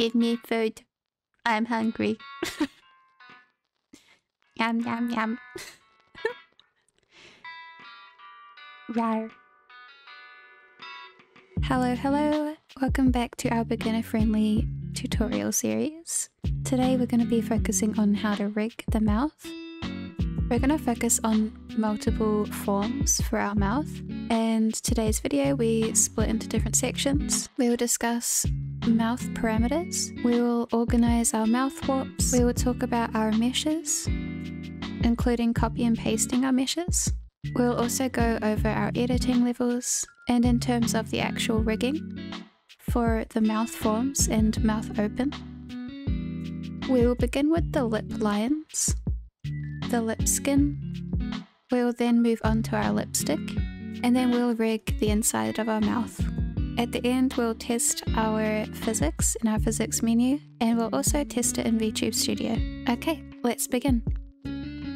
Give me food. I'm hungry. Yum, yum, yum. Rar. Hello, hello. Welcome back to our beginner-friendly tutorial series. Today we're going to be focusing on how to rig the mouth. We're going to focus on multiple forms for our mouth, and today's video we split into different sections. We will discuss mouth parameters, we will organize our mouth warps, we will talk about our meshes, including copy and pasting our meshes. We'll also go over our editing levels, and in terms of the actual rigging for the mouth forms and mouth open. We will begin with the lip lines, the lip skin, we'll then move on to our lipstick, and then we'll rig the inside of our mouth. At the end we'll test our physics in our physics menu, and we'll also test it in VTube Studio. Okay, let's begin.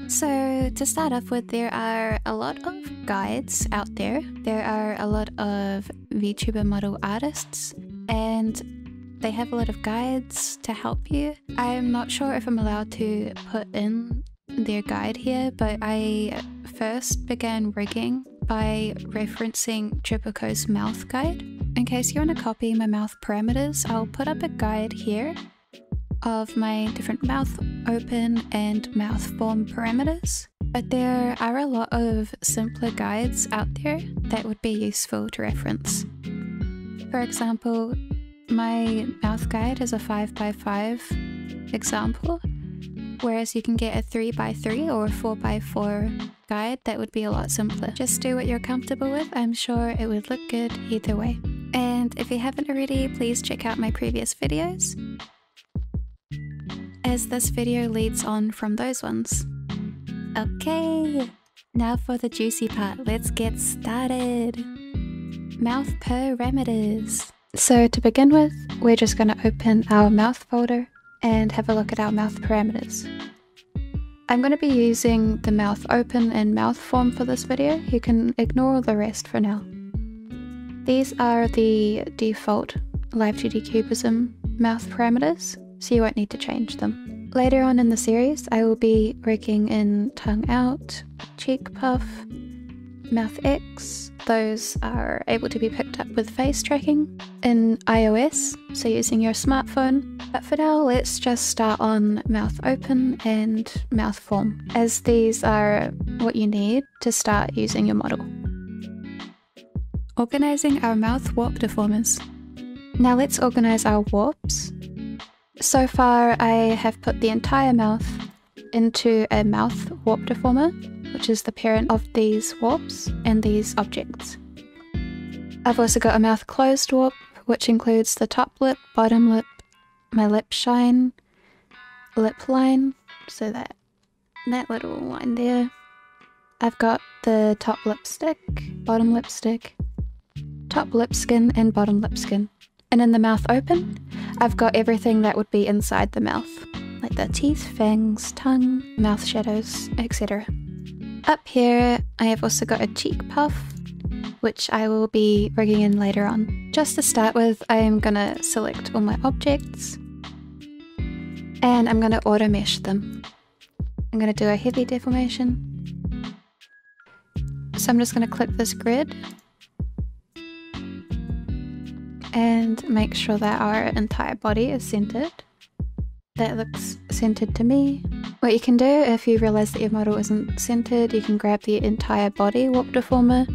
So to start off with, there are a lot of guides out there. There are a lot of VTuber model artists, and they have a lot of guides to help you. I'm not sure if I'm allowed to put in their guide here, but I first began rigging by referencing Tripico's mouth guide. In case you want to copy my mouth parameters, I'll put up a guide here of my different mouth open and mouth form parameters, but there are a lot of simpler guides out there that would be useful to reference. For example, my mouth guide is a 5x5 example, whereas you can get a 3x3 or a 4x4 guide that would be a lot simpler. Just do what you're comfortable with, I'm sure it would look good either way. And if you haven't already, please check out my previous videos, as this video leads on from those ones. Okay, now for the juicy part, let's get started! Mouth parameters. So to begin with, we're just going to open our mouth folder and have a look at our mouth parameters. I'm going to be using the mouth open and mouth form for this video. You can ignore the rest for now. These are the default Live2D Cubism mouth parameters, so you won't need to change them. Later on in the series, I will be rigging in tongue out, cheek puff, mouth X. Those are able to be picked up with face tracking in iOS, so using your smartphone. But for now, let's just start on mouth open and mouth form, as these are what you need to start using your model. Organizing our mouth warp deformers. Now let's organize our warps. So far, I have put the entire mouth into a mouth warp deformer, which is the parent of these warps and these objects. I've also got a mouth closed warp, which includes the top lip, bottom lip, my lip shine, lip line, so that little line there. I've got the top lipstick, bottom lipstick, top lip skin and bottom lip skin. And in the mouth open, I've got everything that would be inside the mouth, like the teeth, fangs, tongue, mouth shadows, etc. Up here, I have also got a cheek puff, which I will be rigging in later on. Just to start with, I am going to select all my objects, and I'm going to auto mesh them. I'm going to do a heavy deformation. So I'm just going to click this grid, and make sure that our entire body is centered. That looks centered to me. What you can do, if you realize that your model isn't centered, you can grab the entire body warp deformer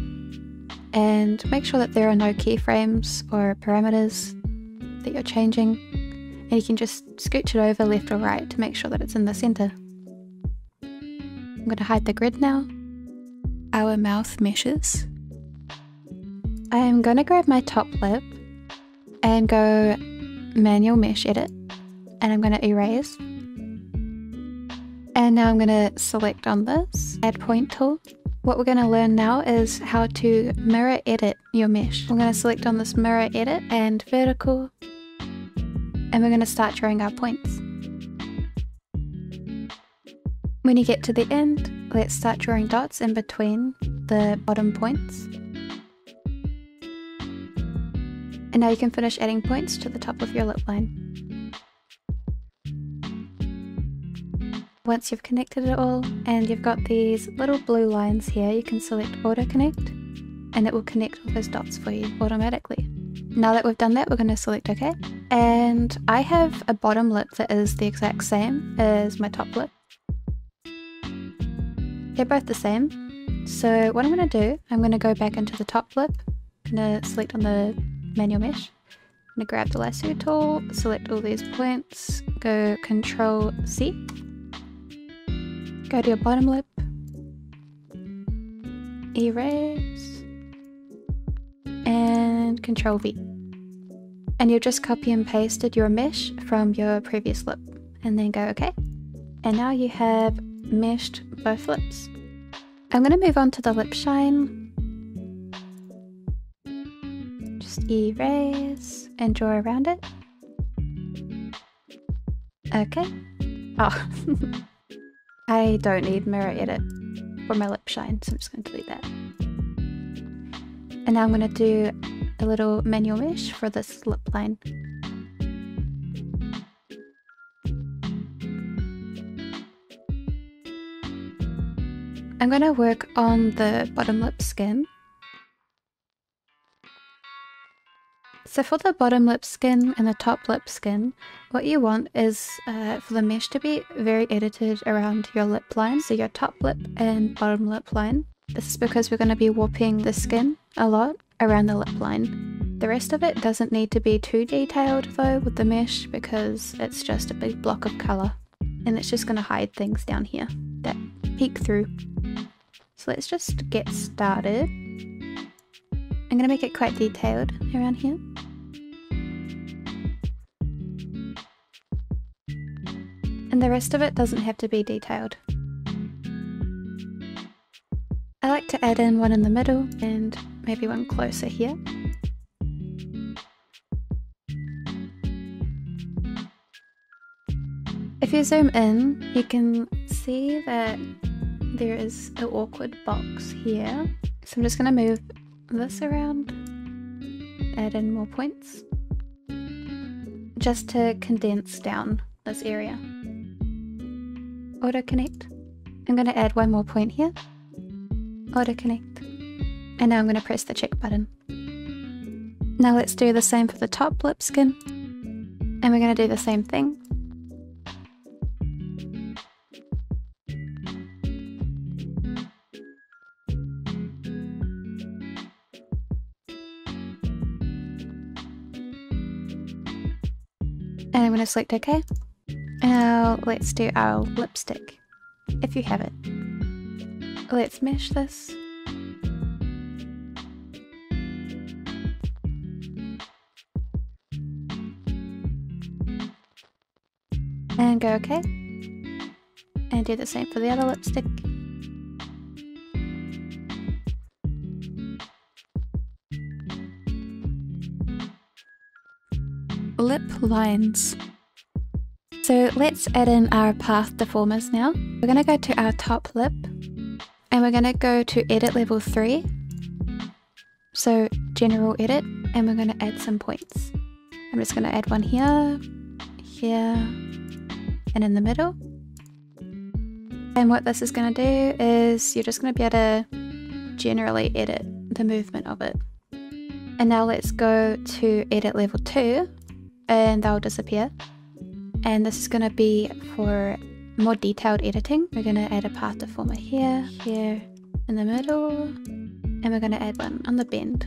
and make sure that there are no keyframes or parameters that you're changing, and you can just scooch it over left or right to make sure that it's in the center. I'm going to hide the grid now. Our mouth meshes. I am going to grab my top lip and go manual mesh edit, and I'm going to erase. And now I'm going to select on this, add point tool. What we're going to learn now is how to mirror edit your mesh. We're going to select on this mirror edit and vertical, and we're going to start drawing our points. When you get to the end, let's start drawing dots in between the bottom points. And now you can finish adding points to the top of your lip line. Once you've connected it all and you've got these little blue lines here, you can select auto connect and it will connect all those dots for you automatically. Now that we've done that, we're going to select OK. And I have a bottom lip that is the exact same as my top lip. They're both the same. So what I'm going to do, I'm going to go back into the top lip. I'm going to select on the manual mesh. I'm going to grab the lasso tool, select all these points, go Control C. Go to your bottom lip, erase, and Control V. And you've just copy and pasted your mesh from your previous lip, and then go OK. And now you have meshed both lips. I'm going to move on to the lip shine. Just erase and draw around it. OK. Oh. I don't need mirror edit for my lip shine, so I'm just going to delete that. And now I'm going to do a little manual mesh for this lip line. I'm going to work on the bottom lip skin. So for the bottom lip skin and the top lip skin, what you want is for the mesh to be very edited around your lip line, so your top lip and bottom lip line. This is because we're going to be warping the skin a lot around the lip line. The rest of it doesn't need to be too detailed though with the mesh, because it's just a big block of colour and it's just going to hide things down here that peek through. So let's just get started. I'm going to make it quite detailed around here. And the rest of it doesn't have to be detailed. I like to add in one in the middle and maybe one closer here. If you zoom in, you can see that there is an awkward box here. So I'm just going to move this around, add in more points, just to condense down this area. Auto connect. I'm going to add one more point here. Auto connect. And now I'm going to press the check button. Now let's do the same for the top lip skin. And we're going to do the same thing. And I'm going to select OK. Now let's do our lipstick, if you have it. Let's mesh this. And go OK. And do the same for the other lipstick. Lip lines. So let's add in our path deformers now. We're going to go to our top lip and we're going to go to edit level 3. So general edit, and we're going to add some points. I'm just going to add one here, here, and in the middle. And what this is going to do is you're just going to be able to generally edit the movement of it. And now let's go to edit level 2. And they'll disappear. And this is going to be for more detailed editing. We're going to add a path deformer here, here, in the middle, and we're going to add one on the bend.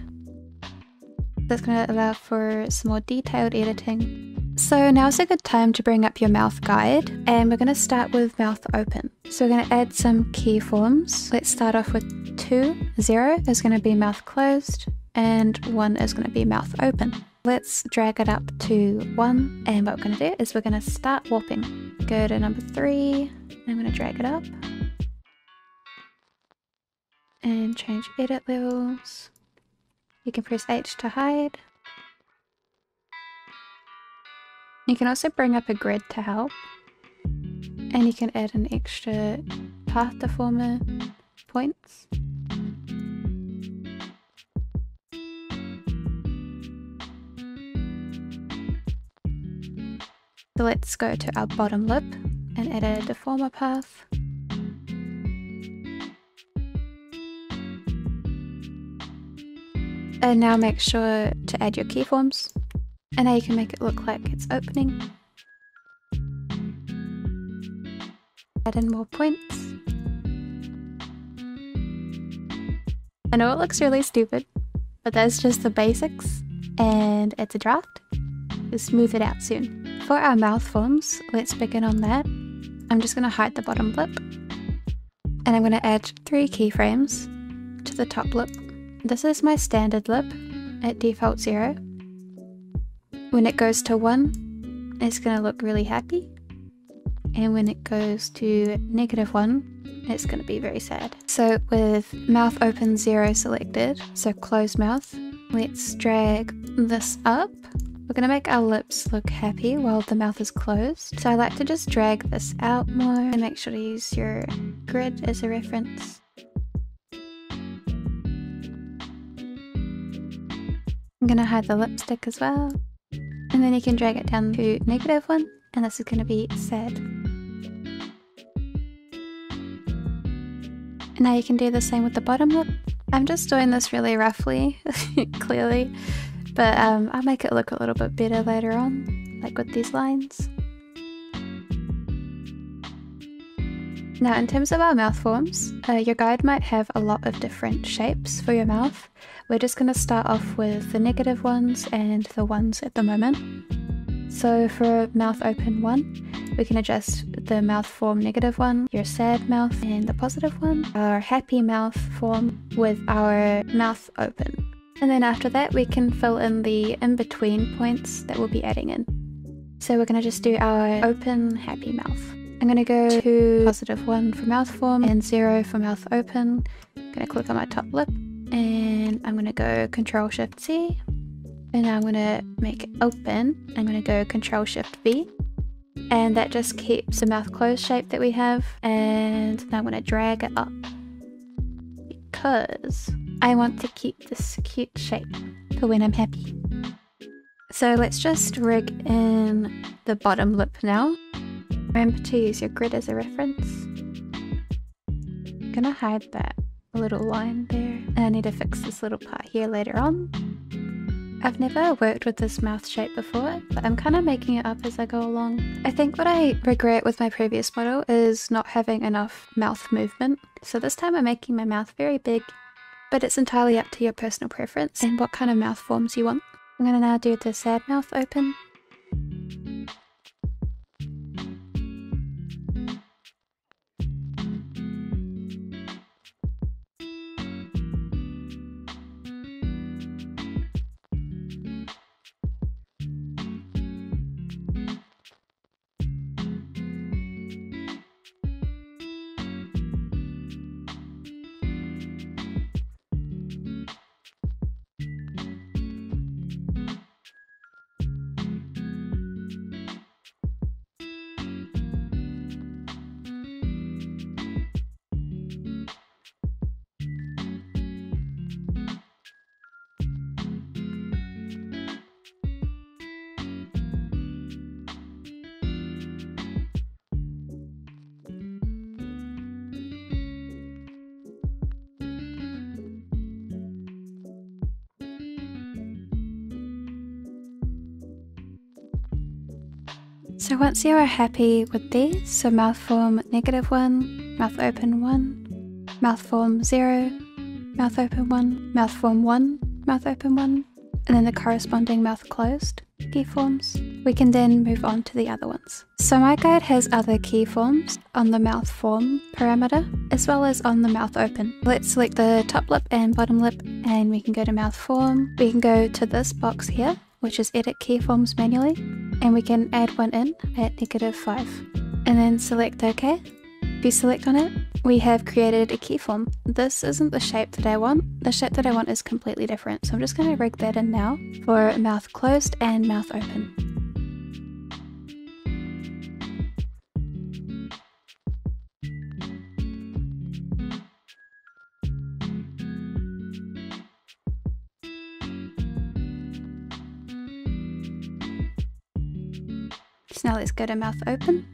That's going to allow for some more detailed editing. So now's a good time to bring up your mouth guide, and we're going to start with mouth open. So we're going to add some key forms. Let's start off with 2, 0 is going to be mouth closed, and 1 is going to be mouth open. Let's drag it up to 1, and what we're going to do is we're going to start warping. Go to number 3, and I'm going to drag it up. And change edit levels. You can press H to hide. You can also bring up a grid to help. And you can add an extra path deformer points. So let's go to our bottom lip and edit the former path. And now make sure to add your keyforms, and now you can make it look like it's opening. Add in more points. I know it looks really stupid, but that's just the basics, and it's a draft. We'll smooth it out soon. For our mouth forms, let's begin on that. I'm just going to hide the bottom lip, and I'm going to add 3 keyframes to the top lip. This is my standard lip at default 0. When it goes to 1, it's going to look really happy. And when it goes to -1, it's going to be very sad. So with mouth open 0 selected, so closed mouth, let's drag this up. We're going to make our lips look happy while the mouth is closed. So I like to just drag this out more, and make sure to use your grid as a reference. I'm going to hide the lipstick as well. And then you can drag it down to -1, and this is going to be sad. And now you can do the same with the bottom lip. I'm just doing this really roughly, clearly, but I'll make it look a little bit better later on, like with these lines. Now in terms of our mouth forms, your guide might have a lot of different shapes for your mouth. We're just going to start off with the negative ones and the ones at the moment. So for mouth open 1, we can adjust the mouth form -1, your sad mouth, and the positive one, our happy mouth form with our mouth open. And then after that, we can fill in the in-between points that we'll be adding in. So we're going to just do our open, happy mouth. I'm going to go to +1 for mouth form and 0 for mouth open. I'm going to click on my top lip, and I'm going to go Ctrl-Shift-C. And now I'm going to make it open. I'm going to go Ctrl-Shift-V. And that just keeps the mouth closed shape that we have. And now I'm going to drag it up, because I want to keep this cute shape for when I'm happy. So let's just rig in the bottom lip now. Remember to use your grid as a reference. I'm going to hide that little line there. And I need to fix this little part here later on. I've never worked with this mouth shape before, but I'm kind of making it up as I go along. I think what I regret with my previous model is not having enough mouth movement. So this time I'm making my mouth very big, but it's entirely up to your personal preference and what kind of mouth forms you want. I'm going to now do the sad mouth open. So once you are happy with these, so mouth form -1, mouth open 1, mouth form 0, mouth open 1, mouth form 1, mouth open 1, and then the corresponding mouth closed keyforms, we can then move on to the other ones. So my guide has other keyforms on the mouth form parameter, as well as on the mouth open. Let's select the top lip and bottom lip, and we can go to mouth form. We can go to this box here, which is edit keyforms manually, and we can add one in at -5, and then select OK. If you select on it, we have created a keyform. This isn't the shape that I want. The shape that I want is completely different, so I'm just going to rig that in now for mouth closed and mouth open. Now let's go to mouth open,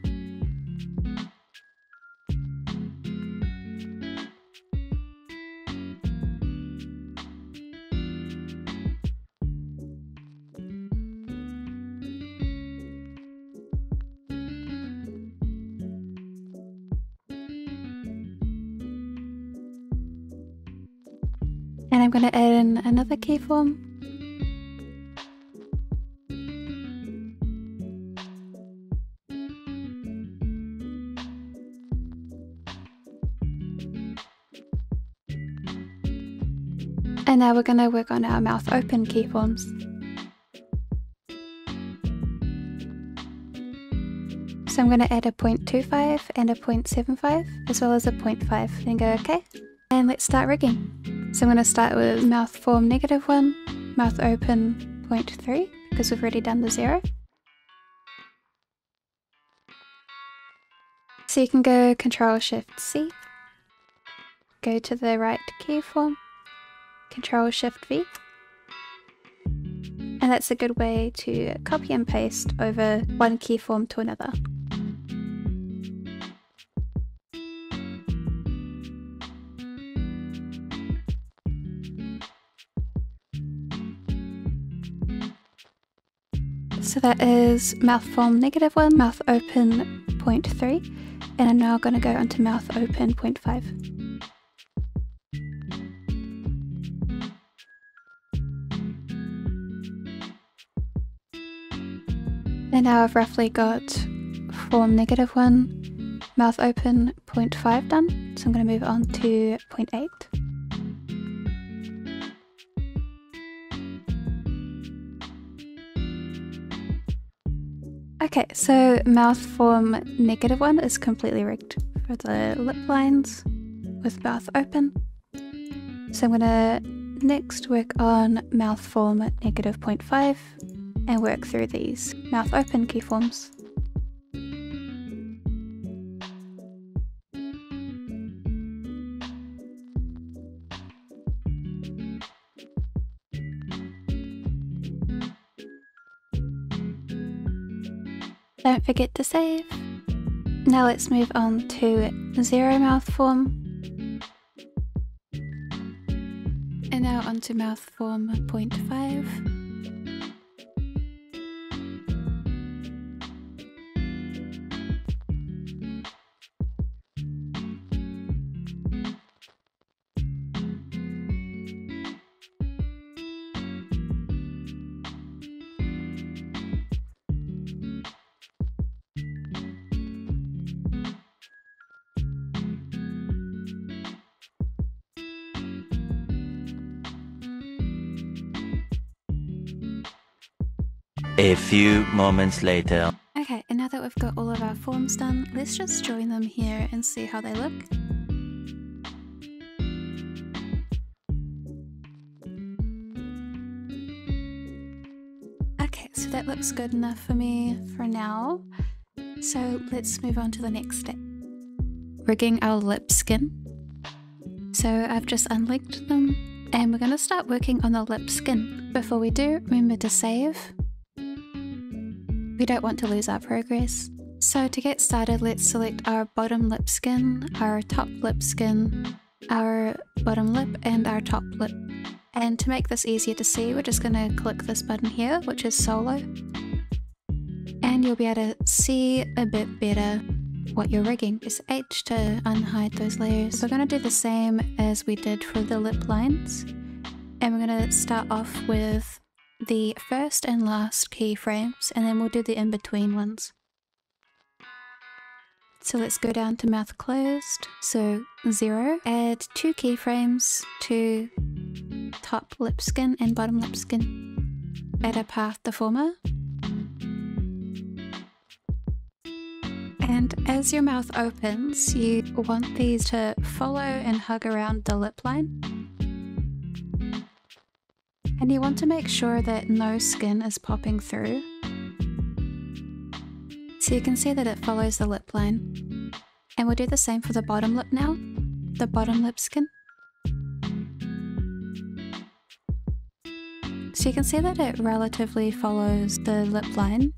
And I'm gonna add in another K-form. And now we're gonna work on our mouth open K-forms. So I'm gonna add a 0.25 and a 0.75 as well as a 0.5 and go okay. And let's start rigging. So I'm gonna start with mouth form -1, mouth open 0.3 because we've already done the 0. So you can go Ctrl-Shift-C, go to the right K-form, Ctrl-Shift-V, and that's a good way to copy and paste over one K-form to another. So that is mouth form -1, mouth open 0.3, and I'm now going to go onto mouth open 0.5. And now I've roughly got form -1, mouth open 0.5 done, so I'm going to move on to 0.8. Okay, so mouth form -1 is completely rigged for the lip lines with mouth open. So I'm going to next work on mouth form -0.5. and work through these mouth open K-forms. Don't forget to save. Now let's move on to 0 mouth form. And now onto mouth form 0.5. A few moments later. Okay, and now that we've got all of our forms done, let's just join them here and see how they look. Okay, so that looks good enough for me for now. So let's move on to the next step. Rigging our lip skin. So I've just unlinked them and we're going to start working on the lip skin. Before we do, remember to save. We don't want to lose our progress. So to get started, let's select our bottom lip skin, our top lip skin, our bottom lip and our top lip. And to make this easier to see, we're just gonna click this button here, which is solo. And you'll be able to see a bit better what you're rigging. Press H to unhide those layers. We're gonna do the same as we did for the lip lines. And we're gonna start off with the first and last keyframes, and then we'll do the in-between ones. So let's go down to mouth closed, so 0, add 2 keyframes to top lip skin and bottom lip skin, add a path to former. And as your mouth opens, you want these to follow and hug around the lip line. And you want to make sure that no skin is popping through. So you can see that it follows the lip line. And we'll do the same for the bottom lip now, the bottom lip skin. So you can see that it relatively follows the lip line.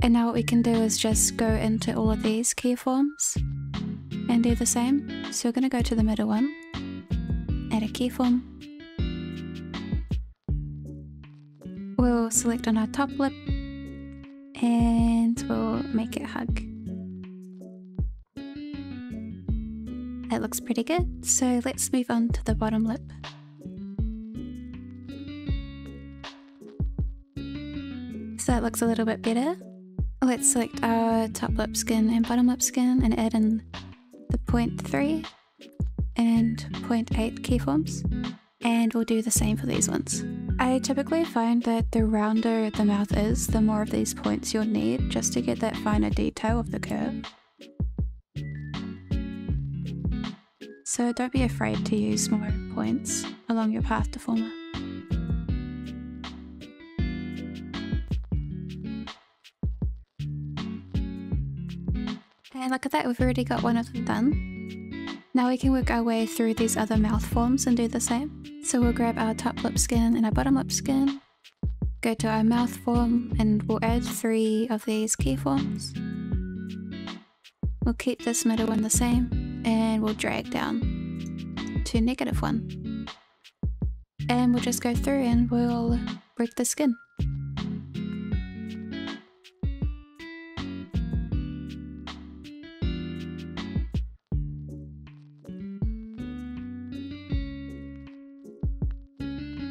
And now what we can do is just go into all of these keyforms and do the same. So we're going to go to the middle one, add a keyform. We'll select on our top lip and we'll make it hug. It that looks pretty good, so let's move on to the bottom lip. So that looks a little bit better. Let's select our top lip skin and bottom lip skin and add in the 0.3 and 0.8 keyforms, and we'll do the same for these ones. I typically find that the rounder the mouth is, the more of these points you'll need just to get that finer detail of the curve. So don't be afraid to use smaller points along your path to former. And look at that, we've already got one of them done. Now we can work our way through these other mouth forms and do the same. So we'll grab our top lip skin and our bottom lip skin, go to our mouth form, and we'll add 3 of these keyforms. We'll keep this middle one the same, and we'll drag down to -1. And we'll just go through and we'll break the skin.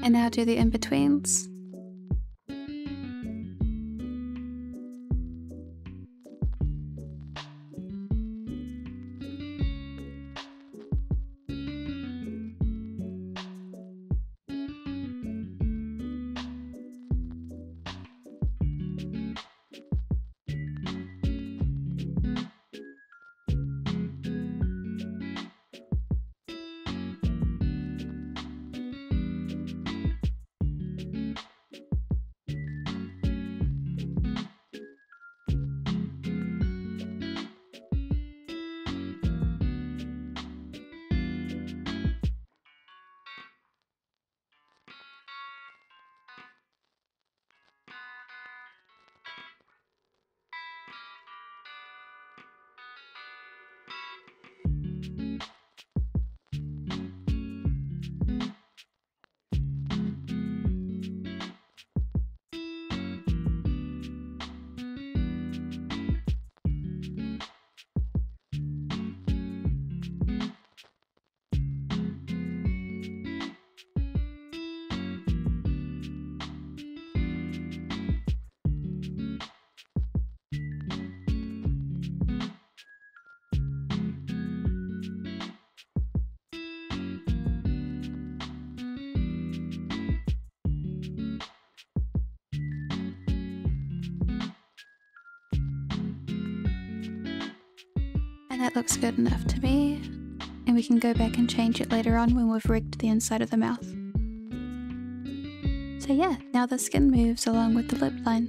And now do the in-betweens. That looks good enough to me, and we can go back and change it later on when we've rigged the inside of the mouth. So yeah, now the skin moves along with the lip line.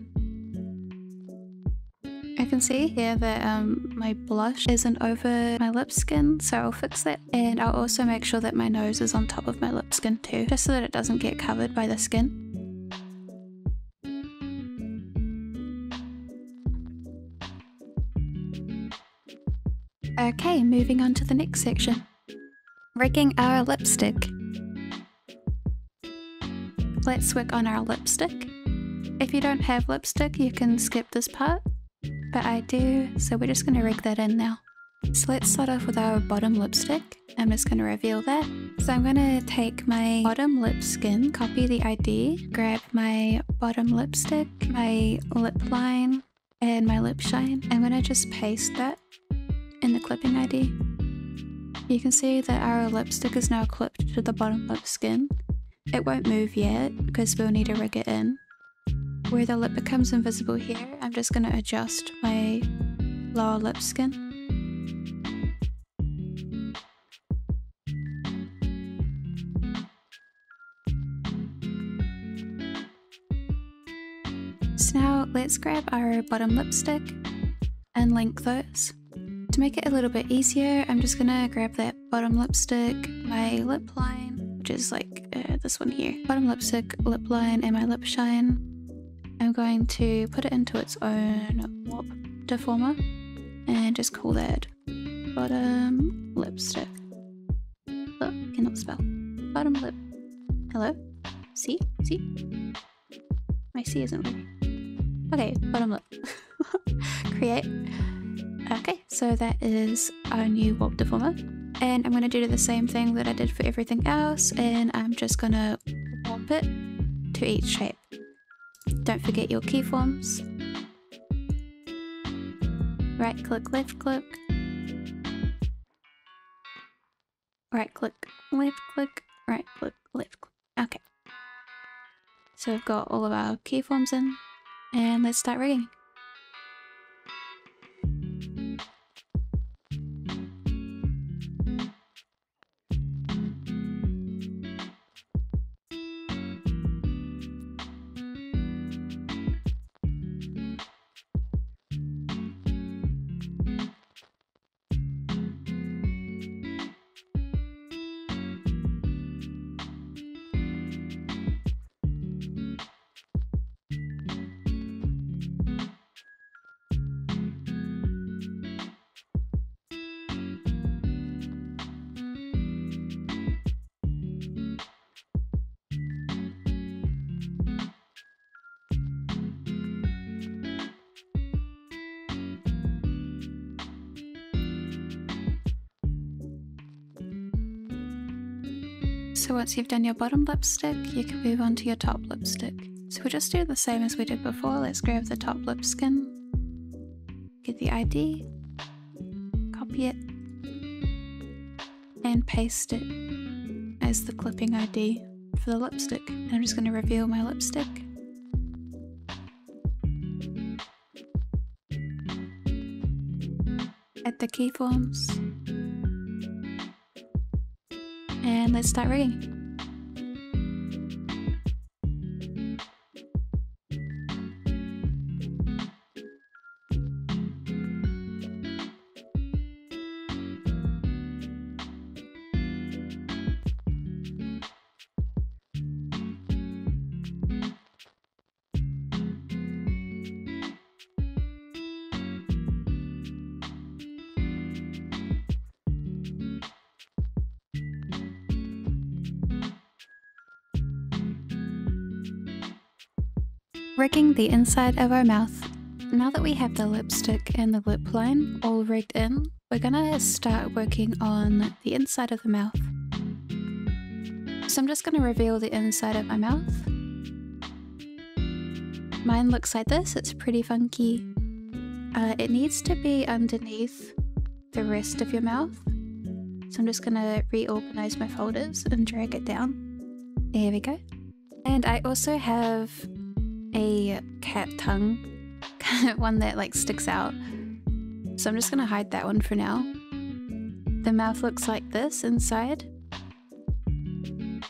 I can see here that my blush isn't over my lip skin, so I'll fix that, and I'll also make sure that my nose is on top of my lip skin too, just so that it doesn't get covered by the skin. Okay, moving on to the next section. Rigging our lipstick. Let's work on our lipstick. If you don't have lipstick, you can skip this part, but I do, so we're just going to rig that in now. So let's start off with our bottom lipstick. I'm just going to reveal that. So I'm going to take my bottom lip skin, copy the ID, grab my bottom lipstick, my lip line, and my lip shine. I'm going to just paste that in the clipping ID. You can see that our lipstick is now clipped to the bottom lip skin. It won't move yet because we'll need to rig it in. Where the lip becomes invisible here, I'm just going to adjust my lower lip skin. So now let's grab our bottom lipstick and link those. To make it a little bit easier, I'm just gonna grab that bottom lipstick, my lip line, which is like this one here. Bottom lipstick, lip line, and my lip shine. I'm going to put it into its own warp deformer and just call that bottom lipstick. Oh, cannot spell. Bottom lip. Hello? C? C? My C isn't working. Okay, bottom lip. Create. Okay, so that is our new warp deformer. And I'm going to do the same thing that I did for everything else, and I'm just going to pop it to each shape. Don't forget your keyforms. Right click, left click. Right click, left click. Right click, left click. Okay. So we've got all of our keyforms in, and let's start rigging. So once you've done your bottom lipstick, you can move on to your top lipstick. So we'll just do the same as we did before. Let's grab the top lip skin, get the ID, copy it, and paste it as the clipping ID for the lipstick. And I'm just going to reveal my lipstick. Add the keyforms. And let's start rigging. Rigging the inside of our mouth. Now that we have the lipstick and the lip line all rigged in, we're gonna start working on the inside of the mouth. So I'm just gonna reveal the inside of my mouth. Mine looks like this, it's pretty funky. It needs to be underneath the rest of your mouth. So I'm just gonna reorganize my folders and drag it down. There we go. And I also have a cat tongue, one that like sticks out, so I'm just gonna hide that one for now. The mouth looks like this inside. And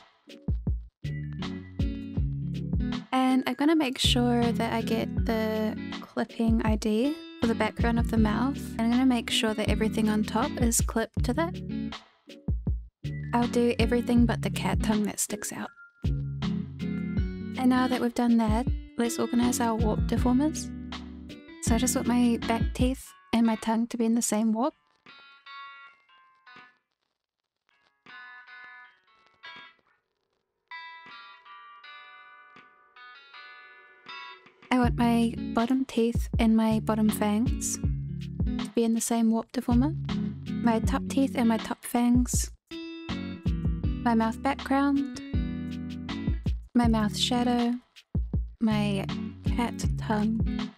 I'm gonna make sure that I get the clipping ID for the background of the mouth, and I'm gonna make sure that everything on top is clipped to that. I'll do everything but the cat tongue that sticks out. And now that we've done that, let's organize our warp deformers. So I just want my back teeth and my tongue to be in the same warp. I want my bottom teeth and my bottom fangs to be in the same warp deformer. My top teeth and my top fangs. My mouth background. My mouth shadow. My cat tongue.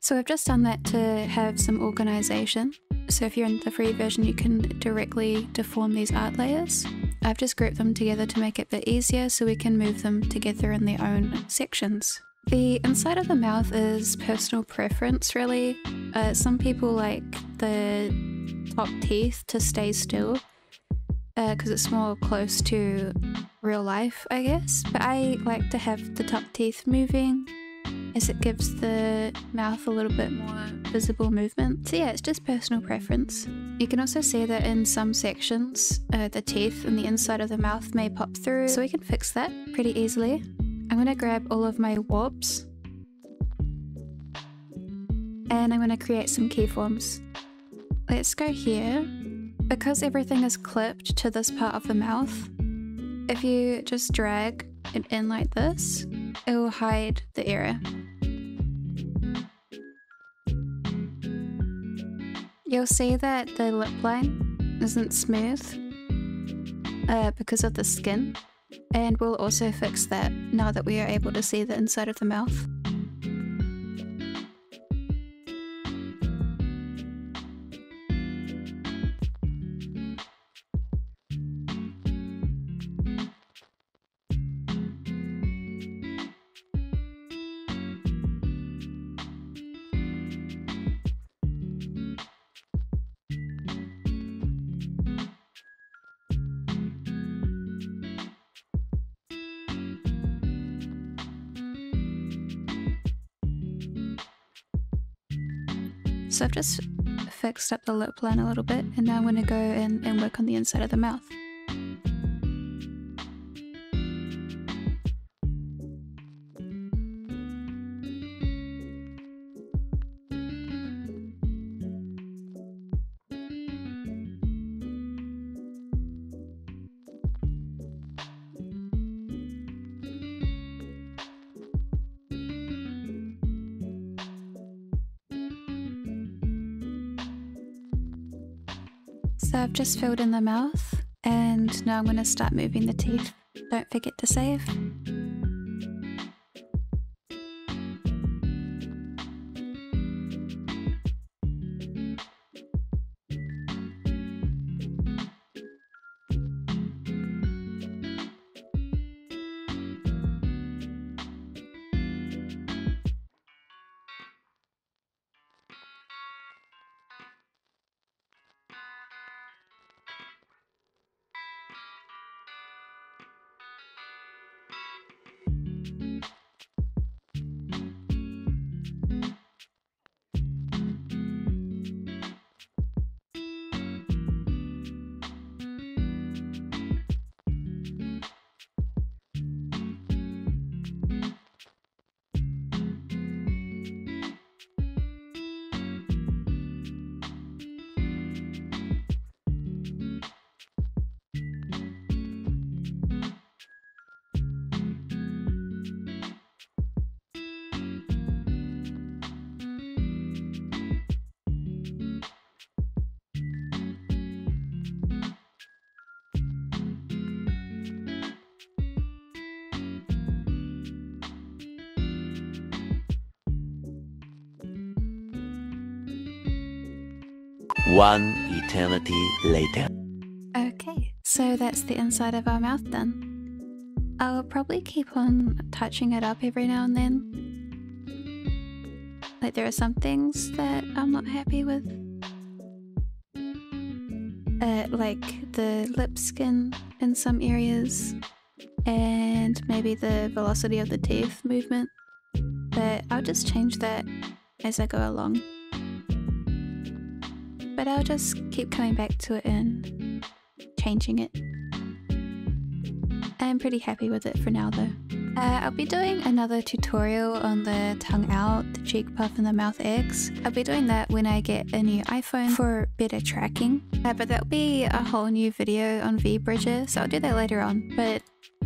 So I've just done that to have some organization. So if you're in the free version, you can directly deform these art layers. I've just grouped them together to make it a bit easier so we can move them together in their own sections. The inside of the mouth is personal preference, really. Some people like the top teeth to stay still because it's more close to real life, I guess, but I like to have the top teeth moving as it gives the mouth a little bit more visible movement. So yeah, it's just personal preference. You can also see that in some sections the teeth and the inside of the mouth may pop through, so we can fix that pretty easily. I'm going to grab all of my warps and I'm going to create some keyforms. Let's go here. Because everything is clipped to this part of the mouth, if you just drag it in like this, it will hide the area. You'll see that the lip line isn't smooth because of the skin, and we'll also fix that now that we are able to see the inside of the mouth. So I've just fixed up the lip line a little bit, and now I'm going to go in and work on the inside of the mouth. So I've just filled in the mouth, and now I'm going to start moving the teeth. Don't forget to save. One eternity later. Okay, so that's the inside of our mouth done. I'll probably keep on touching it up every now and then. Like, there are some things that I'm not happy with. Like the lip skin in some areas, and maybe the velocity of the teeth movement. But I'll just change that as I go along. But I'll just keep coming back to it and changing it. I'm pretty happy with it for now though. I'll be doing another tutorial on the tongue out, the cheek puff and the mouth X. I'll be doing that when I get a new iPhone for better tracking. But that'll be a whole new video on VBridger, so I'll do that later on. But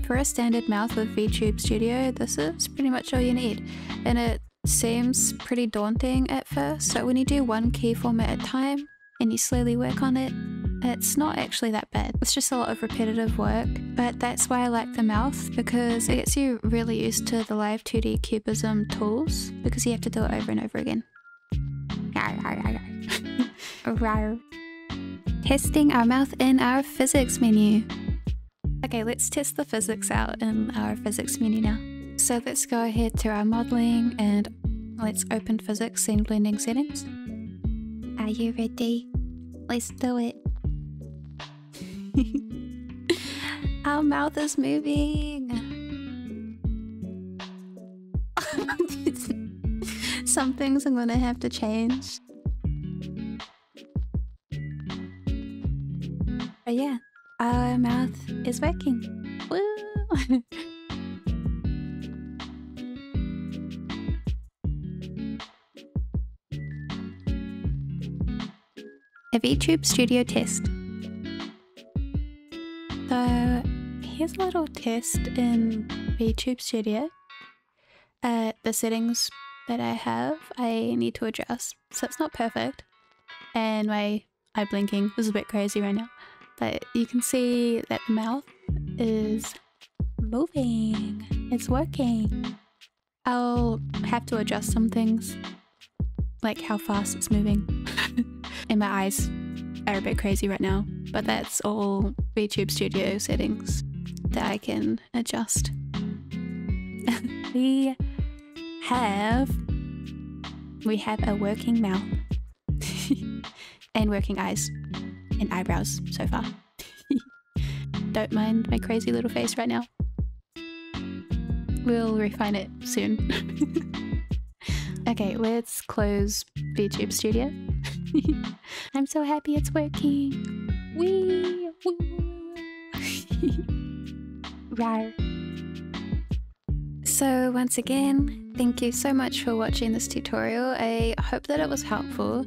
for a standard mouth with VTube Studio, this is pretty much all you need. And it seems pretty daunting at first, so when you do one key format at a time, and you slowly work on it, it's not actually that bad. It's just a lot of repetitive work, but that's why I like the mouth, because it gets you really used to the Live2D Cubism tools, because you have to do it over and over again. Testing our mouth in our physics menu. Okay, let's test the physics out in our physics menu now. So let's go ahead to our modeling and let's open physics in blending settings. Are you ready? Let's do it. Our mouth is moving. Some things I'm gonna have to change. But yeah, our mouth is working. Woo! A VTube Studio test. So here's a little test in VTube Studio. The settings that I have, I need to adjust, so it's not perfect, and my eye blinking was a bit crazy right now, but you can see that the mouth is moving. It's working. I'll have to adjust some things, like how fast it's moving. And my eyes are a bit crazy right now, but that's all VTube Studio settings that I can adjust. We have a working mouth and working eyes and eyebrows so far. Don't mind my crazy little face right now. We'll refine it soon. Okay, let's close VTube Studio. I'm so happy it's working. Wee! Woo! Rawr. So once again, thank you so much for watching this tutorial. I hope that it was helpful.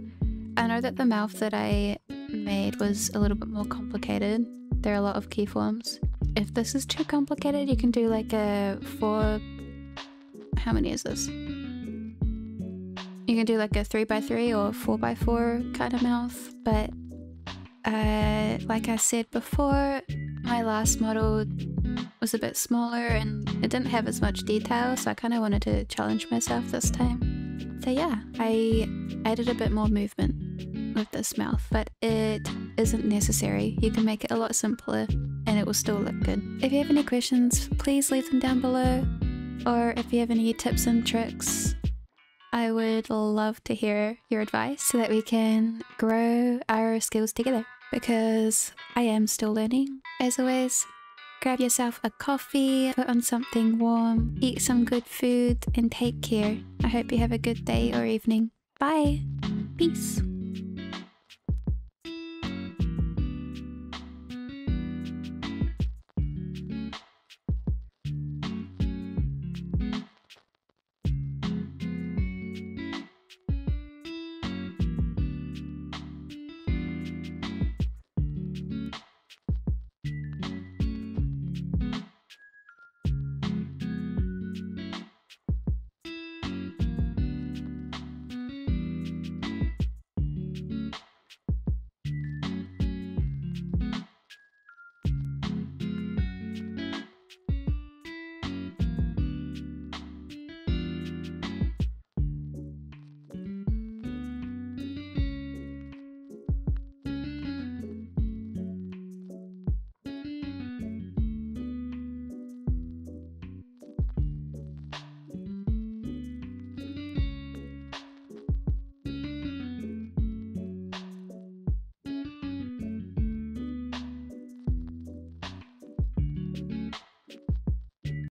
I know that the mouth that I made was a little bit more complicated. There are a lot of keyforms. If this is too complicated, you can do like a you can do like a 3x3 or 4x4 kind of mouth. But like I said before, my last model was a bit smaller and it didn't have as much detail, so I kind of wanted to challenge myself this time. So yeah, I added a bit more movement with this mouth, but it isn't necessary. You can make it a lot simpler and it will still look good. If you have any questions, please leave them down below, or if you have any tips and tricks, I would love to hear your advice so that we can grow our skills together, because I am still learning. As always, grab yourself a coffee, put on something warm, eat some good food, and take care. I hope you have a good day or evening. Bye. Peace.